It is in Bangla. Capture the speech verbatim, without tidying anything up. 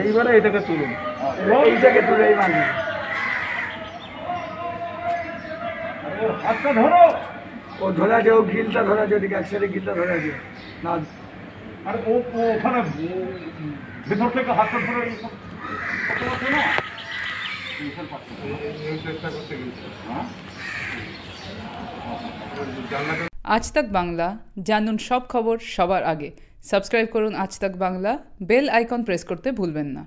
এইবারে এটাকে তুলুন, এইটাকে তুলে এই বাঁধুন, হাতটা ধরো, ও ধরা যাও, গিলটা ধরা যাও, ঠিক একসাথে গিলটা ধরা যাও না, আর ও ওখানে ভিতর থেকে হাতটা ধরে না চেষ্টা করতে গেছে। হ্যাঁ, আজ তাক বাংলা, জানুন সব খবর সবার আগে। সাবস্ক্রাইব করুন আজ তাক বাংলা, বেল আইকন প্রেস করতে ভুলবেন না।